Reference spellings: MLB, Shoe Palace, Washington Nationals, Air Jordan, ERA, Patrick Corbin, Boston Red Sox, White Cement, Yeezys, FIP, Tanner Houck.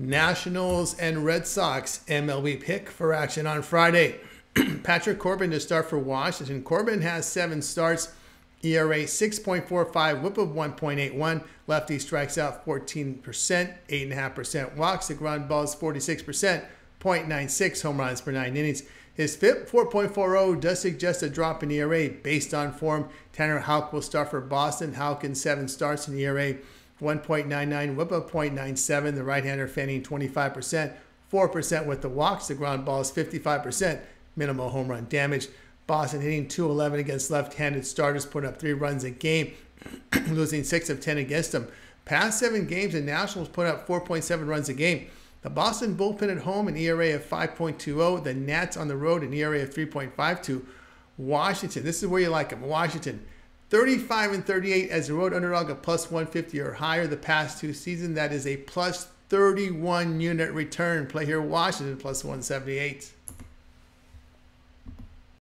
Nationals and Red Sox MLB pick for action on Friday. Patrick Corbin to start for Washington. Corbin has 7 starts, ERA 6.45, whip of 1.81. Lefty strikes out 14%, 8.5% walks, the ground balls 46%, 0.96 home runs per 9 innings. His FIP 4.40 does suggest a drop in ERA based on form. Tanner Houck will start for Boston. Houck in 7 starts in ERA 1.99, whip of 0.97. The right-hander fanning 25%, 4% with the walks. The ground ball is 55%, minimal home run damage. Boston hitting .211 against left-handed starters, putting up 3 runs a game, losing 6 of 10 against them. Past 7 games, the Nationals put up 4.7 runs a game. The Boston bullpen at home, an ERA of 5.20. The Nats on the road, an ERA of 3.52. Washington, this is where you like them. Washington, 35-38 as a road underdog, a +150 or higher the past 2 seasons. That is a +31 unit return. Play here, Washington, +178.